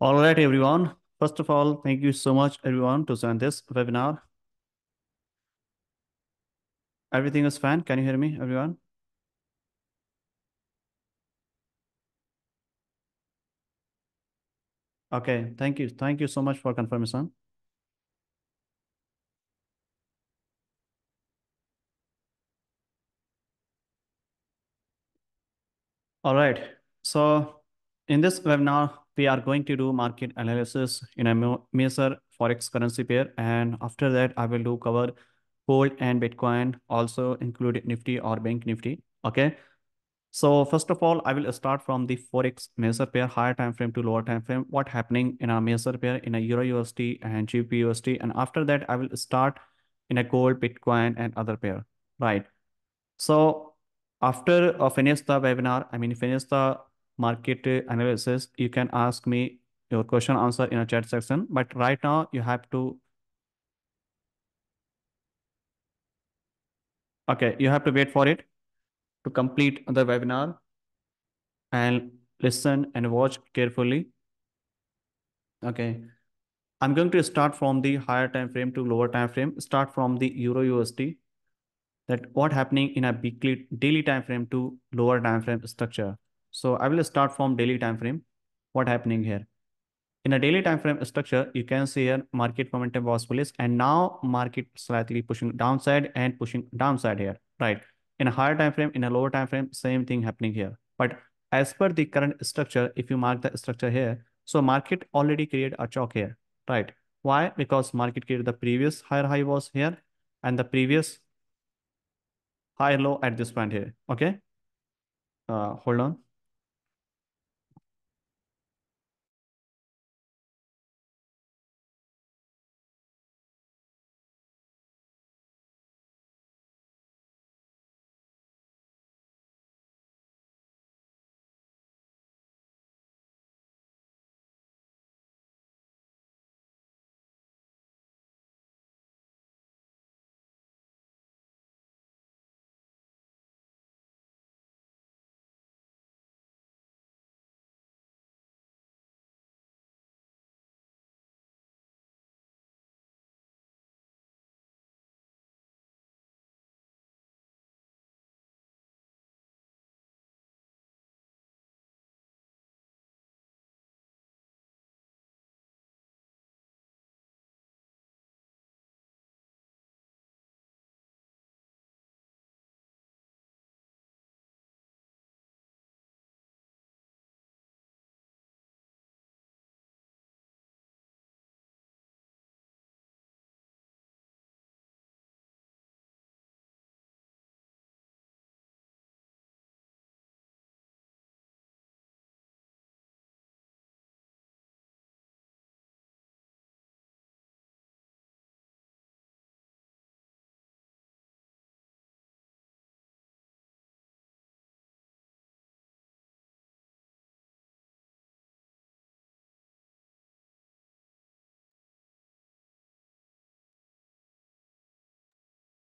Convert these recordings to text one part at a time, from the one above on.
All right, everyone. First of all, thank you so much, everyone, to join this webinar. Everything is fine. Can you hear me, everyone? Okay, thank you. Thank you so much for confirmation. All right. So in this webinar, we are going to do market analysis in a major forex currency pair. And after that, I will do cover gold and Bitcoin, also include Nifty or Bank Nifty. Okay. So first of all, I will start from the forex major pair, higher time frame to lower time frame, what happening in a major pair in a Euro USD and GBP USD. And after that, I will start in a gold, Bitcoin and other pair. Right. So after finish the webinar, I mean, finish the market analysis, you can ask me your question answer in a chat section. But right now you have to, okay, you have to wait for it to complete the webinar and listen and watch carefully. Okay. I'm going to start from the higher time frame to lower time frame, start from the Euro USD, that what happening in a weekly daily time frame to lower time frame structure. So I will start from daily time frame. What happening here? In a daily time frame structure, you can see here market momentum was bullish and now market slightly pushing downside and pushing downside here, right? In a higher time frame, in a lower time frame, same thing happening here. But as per the current structure, if you mark the structure here, so market already created a chalk here, right? Why? Because market created the previous higher high was here and the previous higher low at this point here. Okay. Hold on.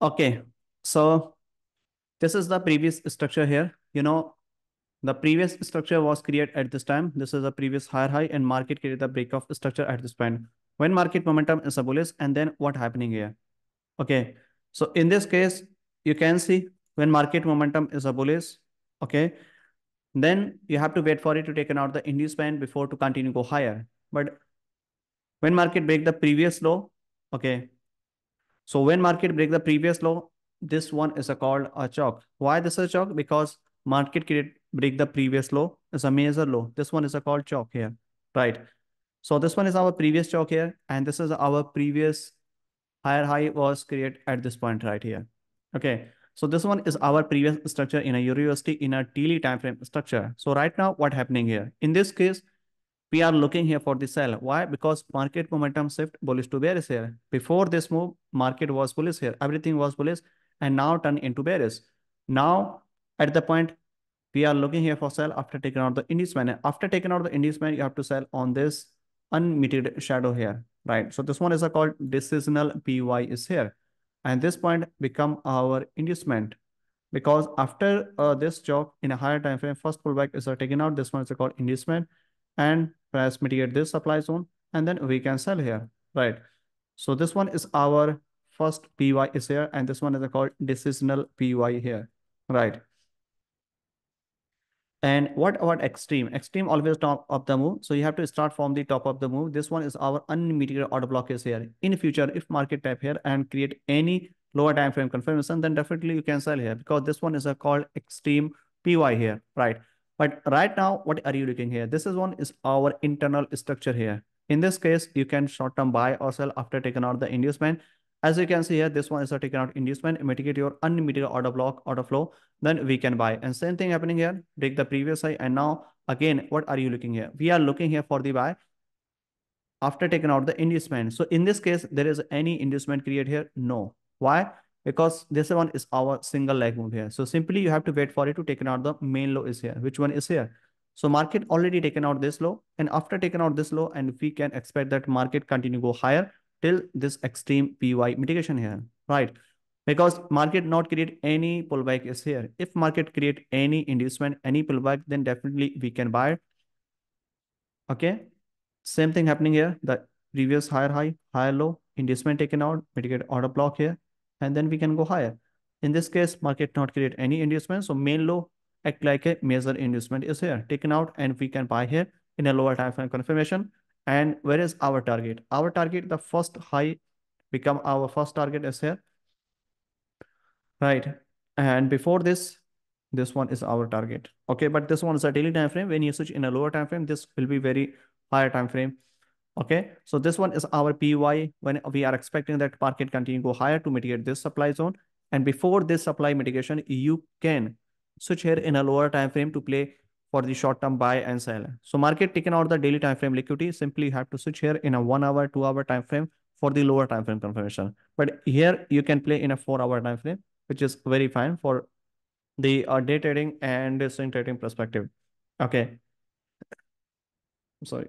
Okay, so this is the previous structure here. You know, the previous structure was created at this time. This is the previous higher high and market created the break off structure at this point. When market momentum is bullish, and then what happening here? Okay, so in this case, you can see when market momentum is bullish, okay, then you have to wait for it to take out the induced span before to continue go higher. But when market break the previous low, okay, so when market break the previous low, this one is called a chalk. Why this is a chalk? Because market break the previous low is a major low. This one is a called chalk here, right? So this one is our previous chalk here. And this is our previous higher high was created at this point right here. Okay. So this one is our previous structure in a Euro USD in a daily time frame structure. So right now what happening here? In this case, we are looking here for the sell. Why? Because market momentum shift bullish to bearish here. Before this move, market was bullish here. Everything was bullish and now turn into bearish. Now at the point, we are looking here for sell after taking out the index man. After taking out the index man, you have to sell on this unmuted shadow here, right? So this one is called decisional PY is here. And this point become our inducement. Because after this chalk in a higher time frame, first pullback is taken out. This one is called inducement. and price mitigate this supply zone, and then we can sell here, right? So this one is our first PY is here, and this one is called decisional PY here, right? And what about extreme? Extreme always top of the move. So you have to start from the top of the move. This one is our unmitigated order block is here. In future, if market tap here and create any lower time frame confirmation, then definitely you can sell here, because this one is called extreme PY here, right? But right now, what are you looking here? This is one is our internal structure here. In this case, you can short-term buy or sell after taking out the inducement. As you can see here, this one is a taken out inducement, mitigate your unmitigated order block, order flow, then we can buy. And same thing happening here, take the previous high. And now again, what are you looking here? We are looking here for the buy after taking out the inducement. So in this case, there is any inducement created here? No. Why? Because this one is our single leg move here. So simply you have to wait for it to taken out the main low is here. Which one is here? So market already taken out this low, and after taken out this low, and we can expect that market continue go higher till this extreme PY mitigation here, right? Because market not create any pullback is here. If market create any inducement, any pullback, then definitely we can buy. Okay. Same thing happening here. The previous higher high, higher low, inducement taken out, mitigate order block here, and then we can go higher. In this case, market not create any inducement. So main low act like a major inducement is here, taken out, and we can buy here in a lower time frame confirmation. And where is our target? Our target, the first high become our first target is here, right? And before this, this one is our target. Okay, but this one is a daily time frame. When you switch in a lower time frame, this will be very higher time frame. Okay, so this one is our PY when we are expecting that market continue go higher to mitigate this supply zone. And before this supply mitigation, you can switch here in a lower time frame to play for the short-term buy and sell. So market taken out the daily time frame liquidity, simply have to switch here in a 1 hour, 2 hour time frame for the lower time frame confirmation. But here you can play in a 4 hour time frame, which is very fine for the day trading and swing trading perspective. Okay. Sorry.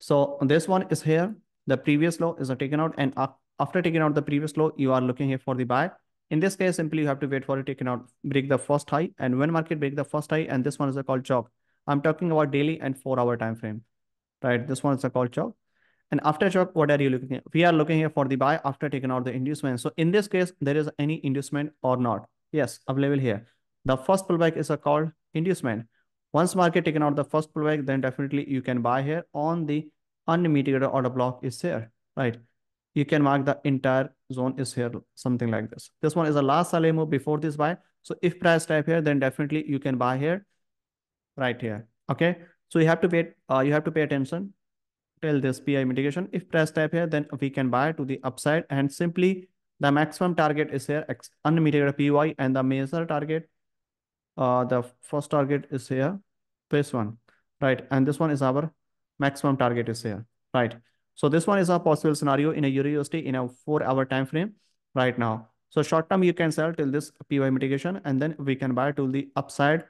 So this one is here. The previous low is taken out, and after taking out the previous low, you are looking here for the buy. In this case, simply you have to wait for it taken out, break the first high, and when market break the first high, and this one is called chalk. I'm talking about daily and 4 hour time frame, right? This one is called chalk. And after chalk, what are you looking at? We are looking here for the buy after taken out the inducement. So in this case, there is any inducement or not? Yes, available here. The first pullback is called inducement. Once market taken out the first pullback, then definitely you can buy here on the unmitigated order block is here, right? You can mark the entire zone is here, something like this. This one is the last sell move before this buy. So if price type here, then definitely you can buy here, right here. Okay. So you have to pay attention till this PI mitigation. If price type here, then we can buy to the upside, and simply the maximum target is here, unmitigated PY, and the major target, the first target is here, this one, right? And this one is our maximum target is here, right? So this one is a possible scenario in a Euro USD in a 4 hour time frame right now. So short term, you can sell till this PY mitigation, and then we can buy till the upside.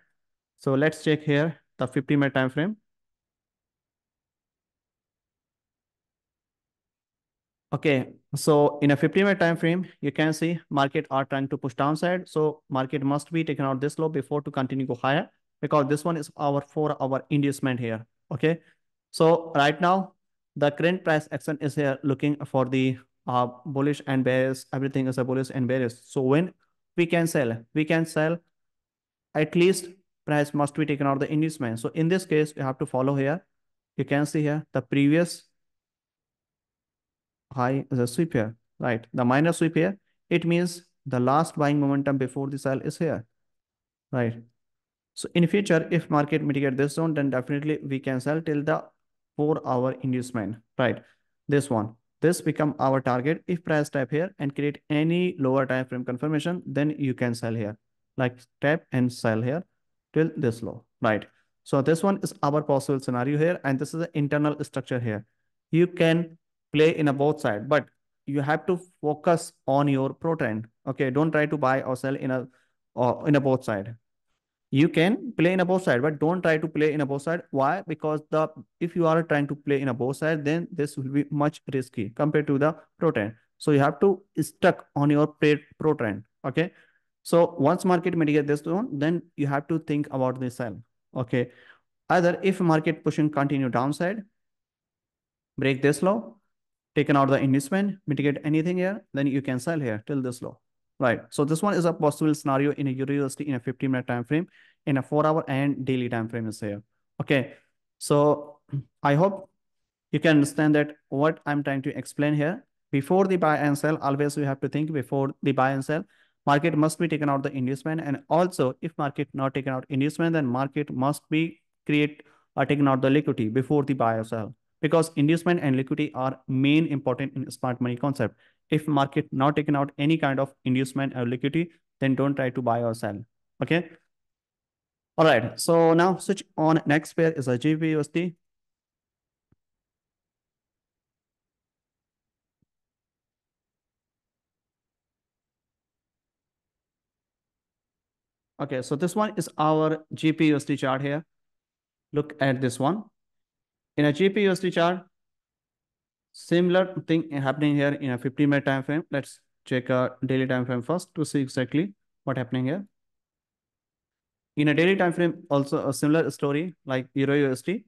So let's check here the 50-minute time frame. Okay. So in a 50-minute time frame, you can see market are trying to push downside. So market must be taken out this low before to continue go higher, because this one is our 4 hour inducement here. Okay. So right now, the current price action is here looking for the bullish and bearish. Everything is a bullish and bearish. So when we can sell at least price must be taken out the inducement. So in this case, you have to follow here. You can see here the previous high is a sweep here, right? The minor sweep here. It means the last buying momentum before the sell is here, right? So in future, if market mitigate this zone, then definitely we can sell till the 4 hour inducement, right? This one, this become our target. If price tap here and create any lower time frame confirmation, then you can sell here, like tap and sell here till this low, right? So this one is our possible scenario here, and this is the internal structure here. You can play in a both side, but you have to focus on your pro trend. Okay, don't try to buy or sell in a both side. You can play in a both side, but don't try to play in a both side. Why? Because if you are trying to play in a both side, then this will be much risky compared to the pro trend. So you have to stuck on your pro trend. Okay. So once market mitigate this zone, then you have to think about the sell. Okay. Either if market pushing continue downside, break this low, taken out the investment, mitigate anything here, then you can sell here till this low, right? So this one is a possible scenario in a Euro USD in a 15-minute time frame, in a 4-hour and daily time frame is here. Okay, so I hope you can understand that what I'm trying to explain here. Before the buy and sell, always you have to think before the buy and sell, market must be taken out the inducement, and also if market not taken out inducement, then market must be create or taken out the liquidity before the buy or sell, because inducement and liquidity are main important in smart money concept. If market not taken out any kind of inducement or liquidity, then don't try to buy or sell. Okay. All right. So now switch on next pair is a GBP USD. Okay, so this one is our GBP USD chart here. Look at this one. In a GBP USD chart, similar thing happening here in a 15-minute time frame. Let's check our daily time frame first to see exactly what happening here. In a daily time frame, also a similar story like Euro USD,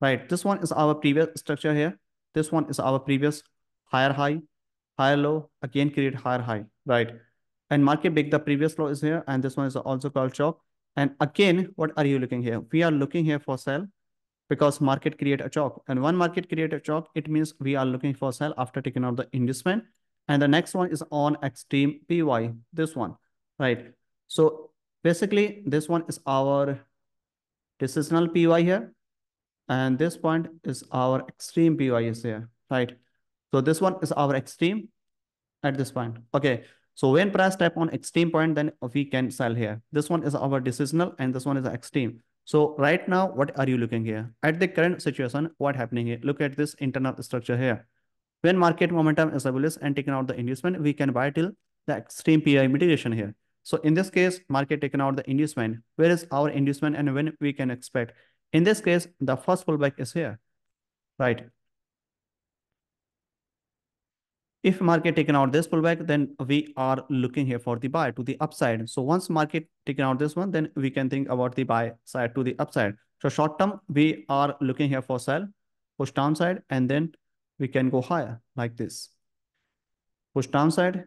right? This one is our previous structure here. This one is our previous higher high, higher low, again create higher high, right? And market break the previous low is here, and this one is also called chalk. And again, what are you looking here? We are looking here for sell because market create a chalk. And one market create a chalk, it means we are looking for sell after taking out the inducement. And the next one is on extreme PY, this one, right? So basically, this one is our decisional PY here. And this point is our extreme PY is here, right? So this one is our extreme at this point. Okay. So when price tap on extreme point, then we can sell here. This one is our decisional and this one is extreme. So right now, what are you looking here? At the current situation, what happening here? Look at this internal structure here. When market momentum is bullish and taken out the inducement, we can buy till the extreme PI mitigation here. So in this case, market taken out the inducement. Where is our inducement and when we can expect? In this case, the first pullback is here, right? If market taken out this pullback, then we are looking here for the buy to the upside. So once market taken out this one, then we can think about the buy side to the upside. So short term, we are looking here for sell, push downside, and then we can go higher like this. Push downside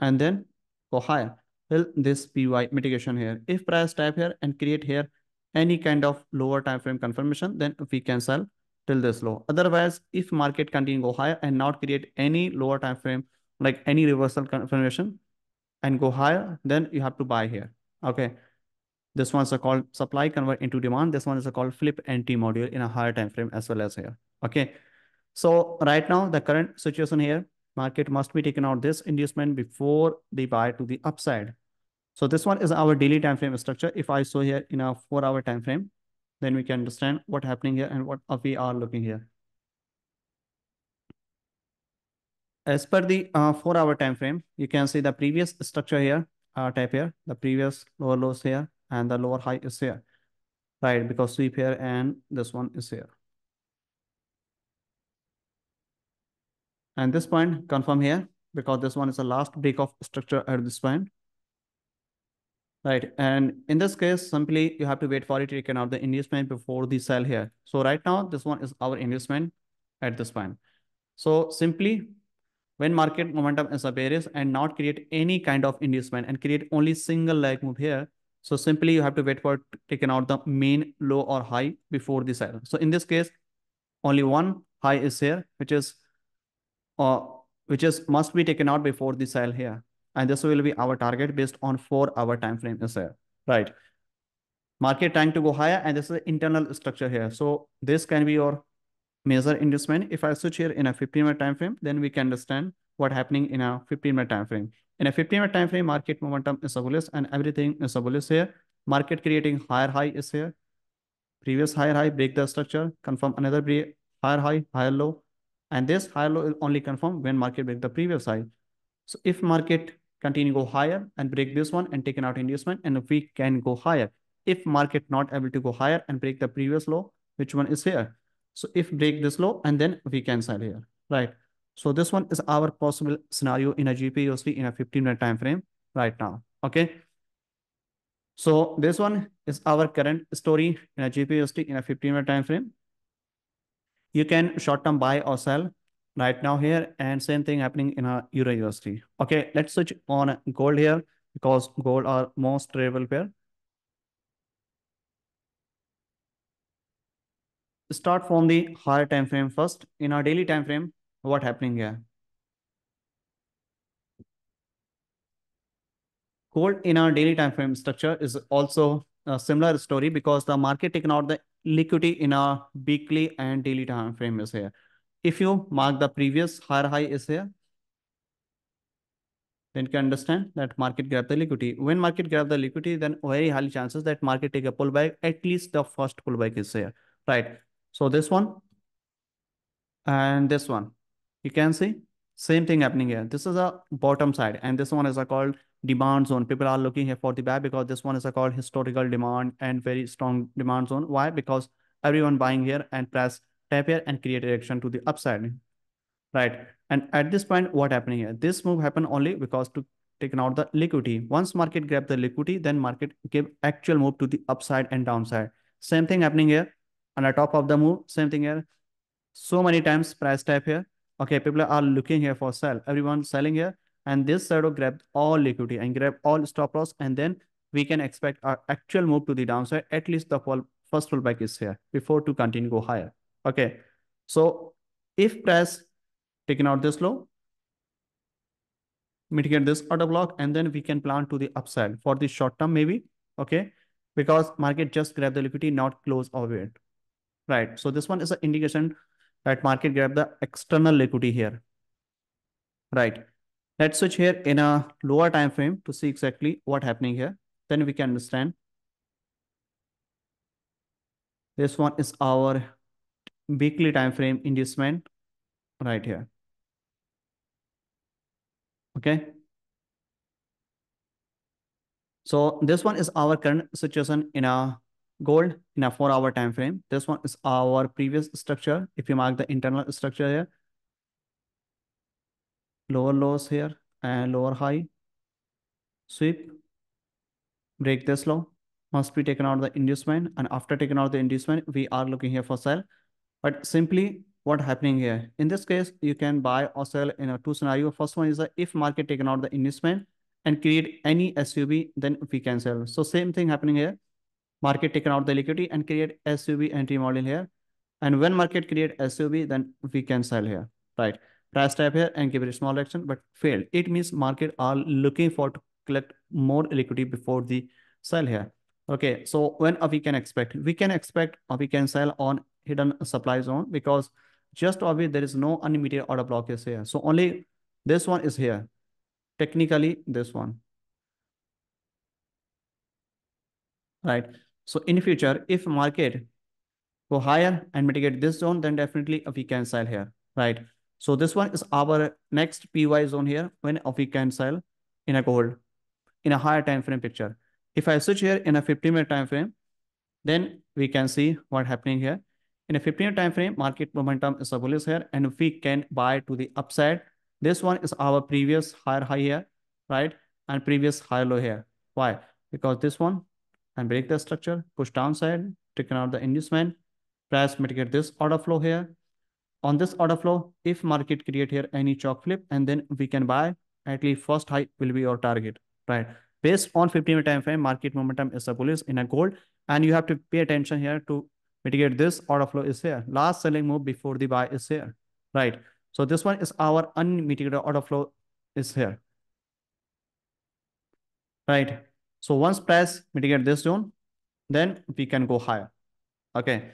and then go higher till this PY mitigation here. If price tap here and create here any kind of lower time frame confirmation, then we can sell till this low. Otherwise, if market continue go higher and not create any lower time frame, like any reversal confirmation and go higher, then you have to buy here. Okay. This one's a called supply convert into demand. This one is a called flip entry module in a higher time frame as well as here. Okay. So right now the current situation here, market must be taken out this inducement before they buy to the upside. So this one is our daily time frame structure. If I show here in a 4-hour time frame, then we can understand what's happening here and what we are looking here. As per the 4-hour time frame, you can see the previous structure here, type here, the previous lower lows here, and the lower high is here, right? Because sweep here and this one is here. And this point confirm here, because this one is the last break of structure at this point. Right, and in this case, simply you have to wait for it taken out the investment before the sell here. So right now, this one is our investment at this point. So simply, when market momentum is bearish and not create any kind of investment and create only single leg move here, so simply you have to wait for it taken out the main low or high before the sell. So in this case, only one high is here, which is must be taken out before the sell here. And this will be our target based on 4-hour time frame is here, right? Market trying to go higher, and this is the internal structure here. So this can be your major inducement. If I switch here in a 15-minute time frame, then we can understand what's happening in a 15-minute time frame. In a 15-minute time frame, market momentum is bullish and everything is bullish here. Market creating higher high is here. Previous higher high break the structure, confirm another higher high, higher low, and this higher low will only confirm when market break the previous high. So if market continue go higher and break this one and taken out inducement, and we can go higher. If market not able to go higher and break the previous low, which one is here? So if break this low, and then we can sell here, right? So this one is our possible scenario in a GBP USD in a 15-minute time frame right now. Okay. So this one is our current story in a GBP USD in a 15-minute time frame. You can short-term buy or sell right now here, and same thing happening in a Euro USD. Okay, let's switch on gold here because gold are most tradable pair. Start from the higher time frame first. In our daily time frame, what happening here? Gold in our daily time frame structure is also a similar story because the market taken out the liquidity in our weekly and daily time frame is here. If you mark the previous higher high is here, then you can understand that market grab the liquidity. When market grab the liquidity, then very high chances that market take a pullback. At least the first pullback is here, right? So this one and this one, you can see same thing happening here. This is a bottom side and this one is a called demand zone. People are looking here for the buy because this one is a called historical demand and very strong demand zone. Why? Because everyone buying here and press tap here and create a reaction to the upside, right? And at this point, what happening here? This move happened only because to taken out the liquidity. Once market grab the liquidity, then market give actual move to the upside and downside. Same thing happening here. On the top of the move, same thing here. So many times price tap here. Okay, people are looking here for sell. Everyone selling here. And this side will grab all liquidity and grab all stop loss. And then we can expect our actual move to the downside. At least the first pullback is here before to continue go higher. Okay. So if price taken out this low, mitigate this order block, and then we can plan to the upside for the short term maybe. Okay. Because market just grab the liquidity, not close over it. Right. So this one is an indication that market grab the external liquidity here. Right. Let's switch here in a lower time frame to see exactly what happening here. Then we can understand. This one is our weekly time frame inducement right here. Okay. So this one is our current situation in a gold in a 4-hour time frame. This one is our previous structure. If you mark the internal structure here, lower lows here and lower high, sweep, break this low, must be taken out the inducement, and after taking out the inducement, we are looking here for sell. But simply what happening here? In this case, you can buy or sell in a two scenario. First one is that if market taken out the inducement and create any SUB, then we can sell. So same thing happening here. Market taken out the liquidity and create SUB entry model here. And when market create SUB, then we can sell here, right? Price tap here and give it a small action, but failed. It means market are looking for to collect more liquidity before the sell here. Okay, so when we can expect? We can expect or we can sell on hidden supply zone because just obviously there is no unlimited order block is here. So only this one is here. Technically, this one. Right. So in future, if market go higher and mitigate this zone, then definitely we can sell here. Right. So this one is our next PY zone here when we can sell in a gold in a higher time frame picture. If I switch here in a 15-minute time frame, then we can see what happening here. In a 15-minute time frame, market momentum is a bullish here and we can buy to the upside. This one is our previous higher high here, right? And previous higher low here. Why? Because this one and break the structure, push downside, taken out the inducement, price mitigate this order flow here. On this order flow, if market create here any chalk flip, and then we can buy, at least first high will be your target, right? Based on 15-minute time frame, market momentum is a bullish in a gold, and you have to pay attention here to mitigate this order flow is here. Last selling move before the buy is here, right? So this one is our unmitigated order flow is here, right? So once price mitigate this zone, then we can go higher, okay?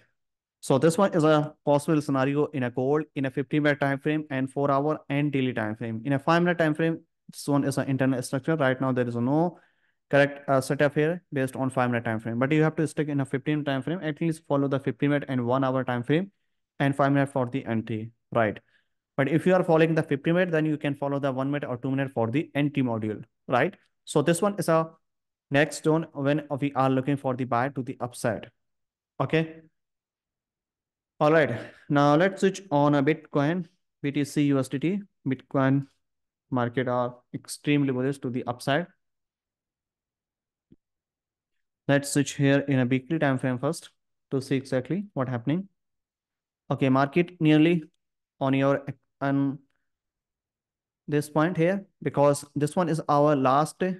So this one is a possible scenario in a gold, in a 15-minute time frame and 4-hour and daily time frame. In a 5-minute time frame, this one is an internal structure. Right now, there is no correct setup here based on 5-minute time frame. But you have to stick in a 15-minute time frame, at least follow the 15-minute and 1-hour time frame and 5 minutes for the entry, right? But if you are following the 15-minute, then you can follow the 1-minute or 2-minute for the entry module, right? So this one is a next zone when we are looking for the buy to the upside, okay? All right, now let's switch on a Bitcoin, BTC USDT. Bitcoin market are extremely bullish to the upside. Let's switch here in a weekly time frame first to see exactly what's happening. Okay, market nearly on your and this point here, because this one is our last day.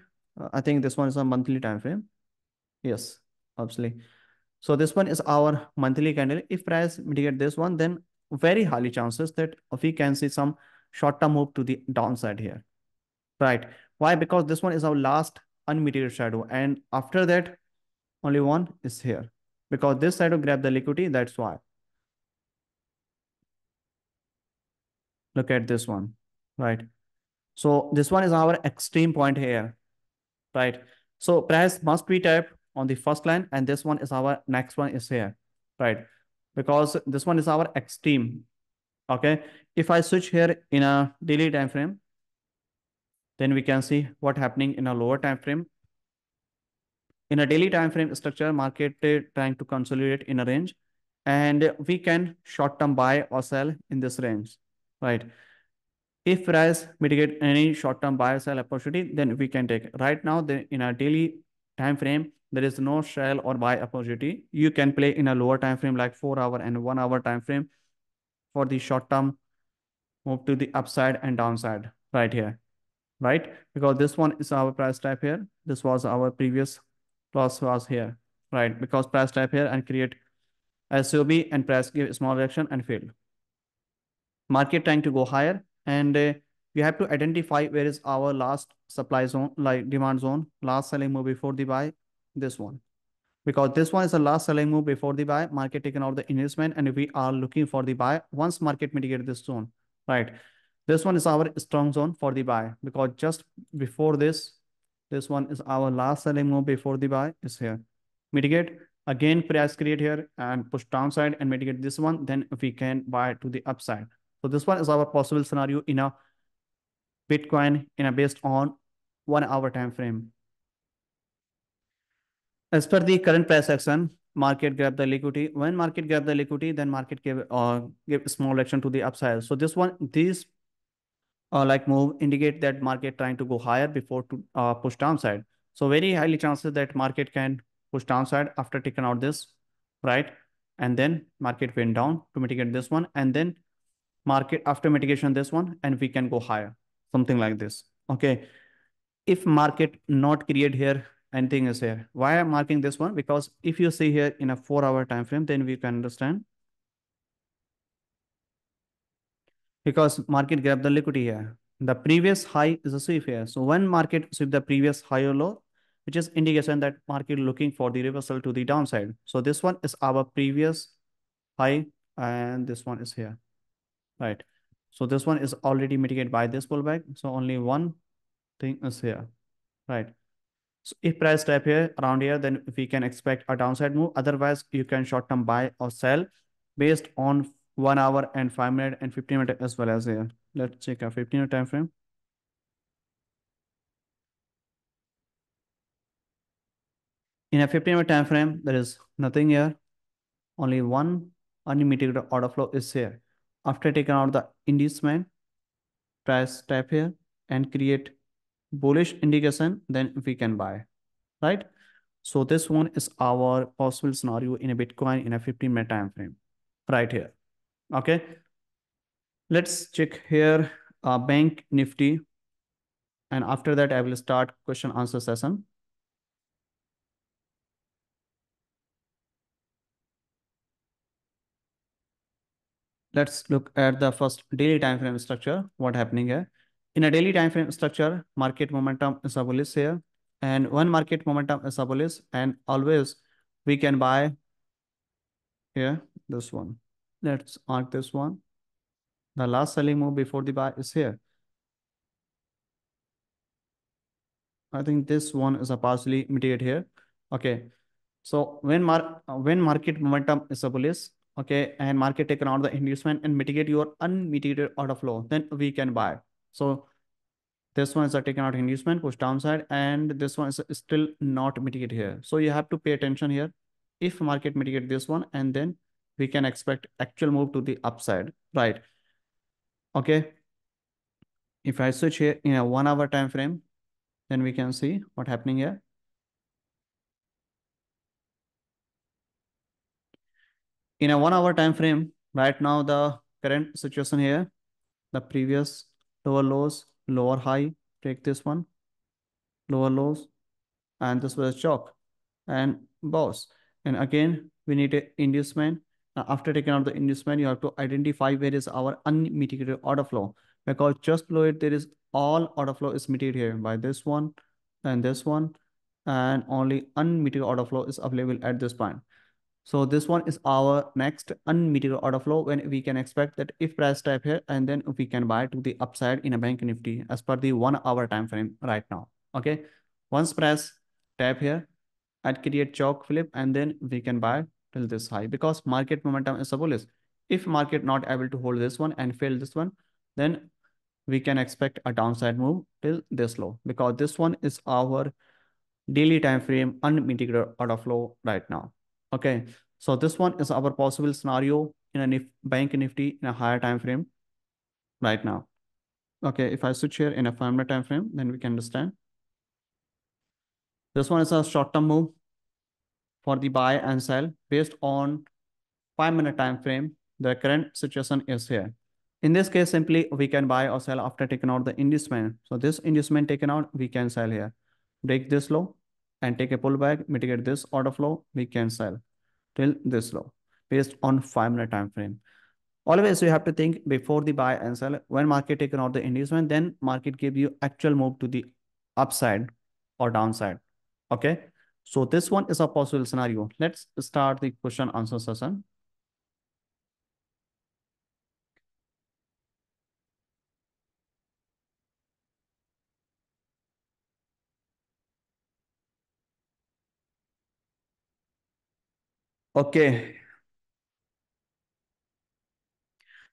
I think this one is a monthly time frame. Yes, obviously. So this one is our monthly candle. If price mitigate this one, then very highly chances that we can see some short-term move to the downside here, right? Why? Because this one is our last unmitigated shadow, and after that only one is here, because this shadow grab the liquidity. That's why. Look at this one, right? So this one is our extreme point here, right? So price must be tapped on the first line, and this one is our next one is here, right? Because this one is our extreme. Okay, if I switch here in a daily time frame, then we can see what happening in a lower time frame. In a daily time frame structure, market trying to consolidate in a range, and we can short term buy or sell in this range, right? If price mitigate any short term buy or sell opportunity, then we can take. Right now, in a daily time frame, there is no sell or buy opportunity. You can play in a lower time frame like 4-hour and 1-hour time frame for the short term move to the upside and downside right here, right? Because this one is our price type here. This was our previous loss was here, right? Because price type here and create SOB and price give small reaction and failed. Market trying to go higher, and you have to identify where is our last supply zone, like demand zone, last selling move before the buy. This one, because this one is the last selling move before the buy. Market taken out the investment, and we are looking for the buy once market mitigate this zone, right? This one is our strong zone for the buy, because just before this one is our last selling move before the buy is here. Mitigate again, price create here and push downside and mitigate this one, then we can buy to the upside. So this one is our possible scenario in a Bitcoin in a based on 1-hour time frame. As per the current price action, market grab the liquidity. When market grab the liquidity, then market give small action to the upside. So this one, these like move indicate that market trying to go higher before to push downside. So very highly chances that market can push downside after taking out this, right? And then market went down to mitigate this one, and then market after mitigation this one, and we can go higher, something like this. Okay, if market not create here. Anything is here. Why I'm marking this one? Because if you see here in a 4-hour time frame, then we can understand. Because market grabbed the liquidity here. The previous high is a sweep here. So when market sweep the previous high or low, which is indication that market looking for the reversal to the downside. So this one is our previous high, and this one is here, right? So this one is already mitigated by this pullback. So only one thing is here, right? So if price type here around here, then we can expect a downside move. Otherwise, you can short term buy or sell based on 1 hour and 5 minute and 15 minute as well as here. Let's check a 15-minute time frame. In a 15-minute time frame, there is nothing here. Only one unmitigated order flow is here. After taking out the inducement, price type here and create bullish indication, then we can buy, right? So this one is our possible scenario in a Bitcoin in a 15-minute time frame right here. Okay, let's check here Bank Nifty, and after that I will start question answer session. Let's look at the first daily time frame structure, what happening here. In a daily time frame structure, market momentum is bullish here, and when market momentum is bullish, and always we can buy here this one. Let's mark this one. The last selling move before the buy is here. I think this one is a partially mitigated here. Okay, so when market momentum is bullish, okay, and market taken out the inducement and mitigate your unmitigated order flow, then we can buy. So this one is a taken out inducement, push downside, and this one is still not mitigated here. So you have to pay attention here. If market mitigate this one, and then we can expect actual move to the upside, right? Okay. If I switch here in a 1-hour time frame, then we can see what happening here. in a 1 hour time frame, right now the current situation here, the previous lower lows, lower high, take this one, lower lows, and this was a chalk and bounce. And again, we need an inducement. After taking out the inducement, you have to identify where is our unmitigated order flow, because just below it, there is all order flow is mitigated here by this one, and only unmitigated order flow is available at this point. So this one is our next unmitigated order flow when we can expect that if price type here, and then we can buy to the upside in a Bank Nifty as per the 1 hour time frame right now. Okay, once price tap here and create chalk flip, and then we can buy till this high, because market momentum is bullish. If market not able to hold this one and fail this one, then we can expect a downside move till this low, because this one is our daily time frame unmitigated order flow right now. Okay, so this one is our possible scenario in a Bank Nifty in a higher time frame right now. Okay, if I switch here in a 5 minute time frame, then we can understand. This one is a short-term move for the buy and sell based on 5 minute time frame. The current situation is here. In this case, simply we can buy or sell after taking out the inducement. So this inducement taken out, we can sell here. Break this low and take a pullback, mitigate this order flow, we can sell till this low based on 5 minute time frame. Always you have to think before the buy and sell. When market taken out the inducement, then market give you actual move to the upside or downside. Okay, so this one is a possible scenario. Let's start the question answer session. Okay,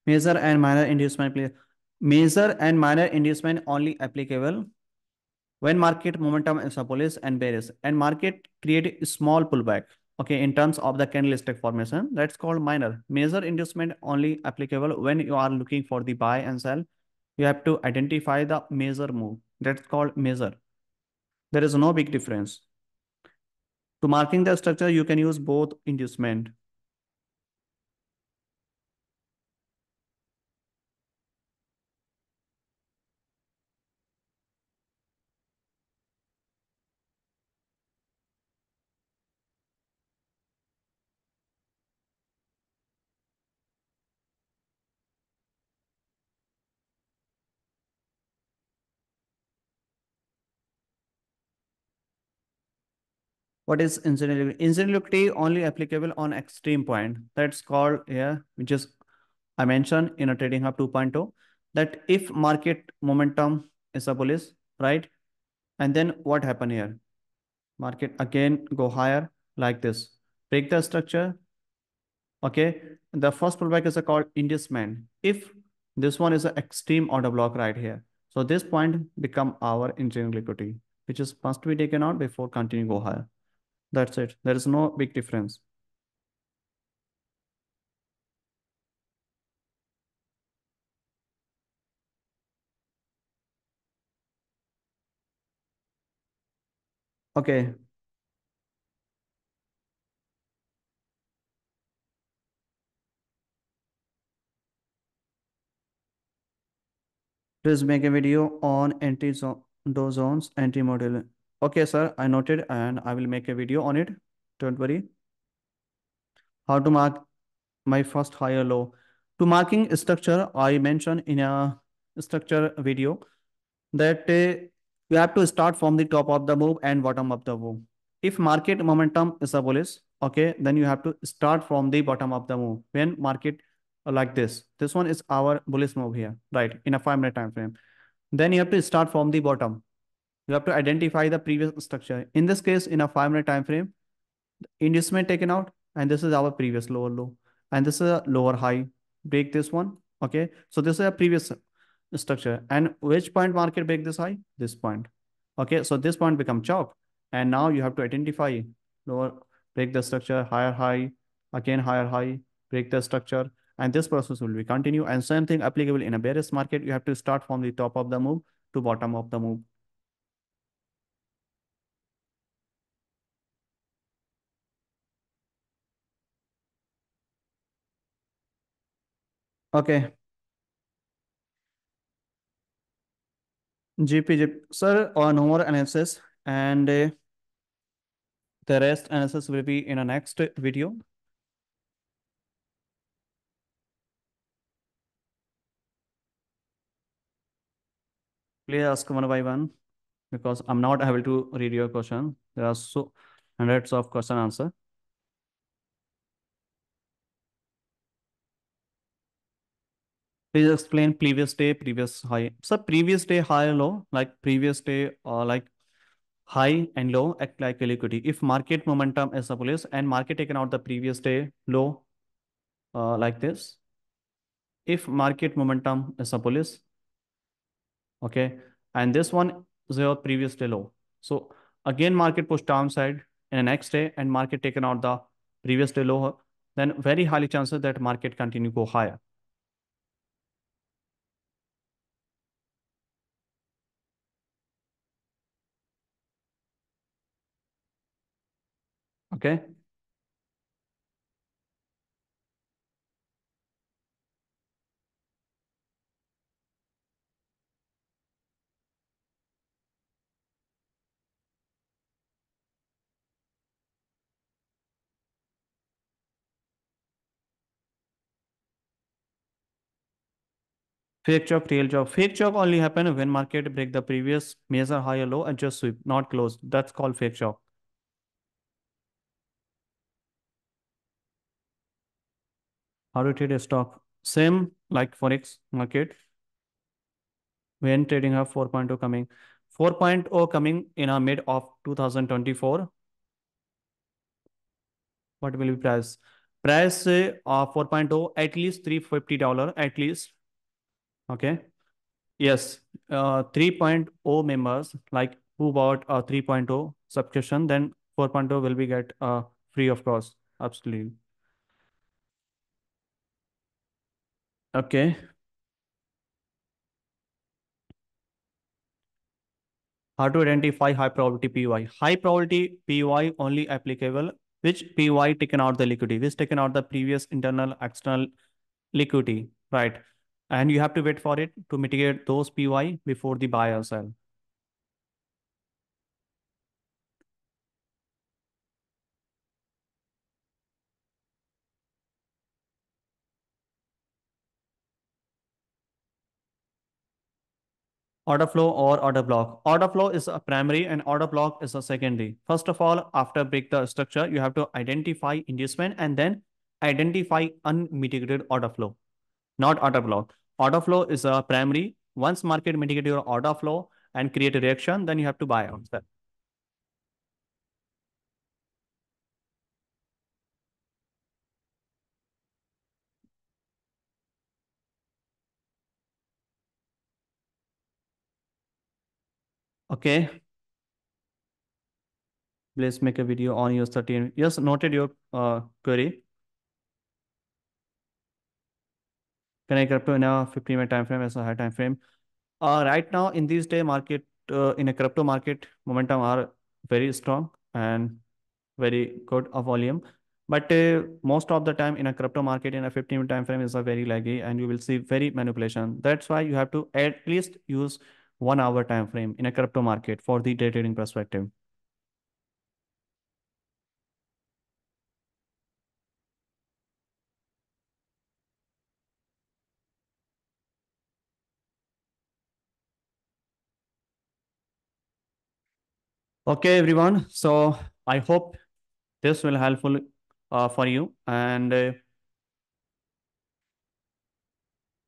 major and minor inducement play. Major and minor inducement only applicable when market momentum is bullish and bearish, and market create a small pullback, okay, in terms of the candlestick formation, that's called minor. Major inducement only applicable when you are looking for the buy and sell. You have to identify the major move, that's called major. There is no big difference. To marking the structure, you can use both inducement. What is incendiary? Incendiary only applicable on extreme point. That's called here, which is I mentioned in a Trading Hub 2.0, that if market momentum is bullish, right? And then what happened here? Market again go higher like this. Break the structure. Okay. The first pullback is called inducement. If this one is an extreme order block right here. So this point become our incendiary liquidity, which is must be taken out before continuing go higher. That's it. There is no big difference. Okay. Please make a video on anti-zones, anti-model. Okay, sir, I noted and I will make a video on it. Don't worry. How to mark my first higher low. To marking structure, I mentioned in a structure video that you have to start from the top of the move and bottom of the move. If market momentum is bullish, okay, then you have to start from the bottom of the move. When market like this, this one is our bullish move here, right? In a 5 minute time frame. Then you have to start from the bottom. You have to identify the previous structure. In this case, in a 5 minute time frame, inducement taken out, and this is our previous lower low, and this is a lower high. Break this one, okay? So this is a previous structure, and which point market break this high? This point, okay? So this point become chalk, and now you have to identify lower, break the structure, higher high, again higher high, break the structure, and this process will be continue. And same thing applicable in a bearish market. You have to start from the top of the move to bottom of the move. Okay. GPGP. Sir, on more analysis and the rest analysis will be in a next video. Please ask one by one because I'm not able to read your question. There are so hundreds of question answer. Please explain previous high. So previous day high low, like previous day or like high and low act like a liquidity. If market momentum is suppressed and market taken out the previous day low like this. If market momentum is suppressed, okay, and this one is your previous day low. So again market pushed downside in the next day and market taken out the previous day low, then very highly chances that market continue go higher. Okay. Fake chalk, real chalk. Fake chalk only happen when market break the previous major high or low and just sweep, not close. That's called fake chalk. How to trade a stock? Same like Forex market. When Trading Hub 4.0 coming? 4.0 coming in a mid of 2024. What will be price? Price of 4.0 at least $350 at least. Okay. Yes. 3.0 members like who bought a 3.0 subscription, then 4.0 will be get free of course. Absolutely. Okay. How to identify high probability PY? High probability PY only applicable which PY taken out the liquidity, which taken out the previous internal external liquidity, right? And you have to wait for it to mitigate those PY before the buy or sell. Order flow or order block. Order flow is a primary and order block is a secondary. First of all, after break the structure, you have to identify inducement and then identify unmitigated order flow, not order block. Order flow is a primary. Once market mitigate your order flow and create a reaction, then you have to buy out that. Okay. Please make a video on your 13. Yes, noted your query. Can I crypto in a 15-minute time frame as a high time frame? Right now in these day market, in a crypto market, momentum are very strong and very good of volume. But most of the time in a crypto market, in a 15-minute time frame is a very laggy and you will see very manipulation. That's why you have to at least use 1 hour time frame in a crypto market for the day trading perspective. Okay, everyone. So I hope this will helpful for you. And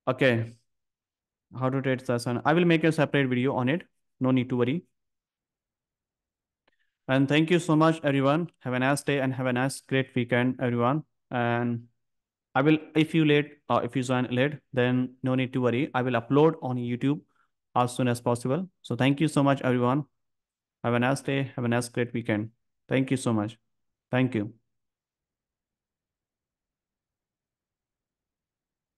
okay. How to trade session. I will make a separate video on it. No need to worry. And thank you so much, everyone. Have a nice day and have a nice, great weekend, everyone. And I will, if you late or if you join late, then no need to worry. I will upload on YouTube as soon as possible. So thank you so much, everyone. Have a nice day. Have a nice, great weekend. Thank you so much. Thank you.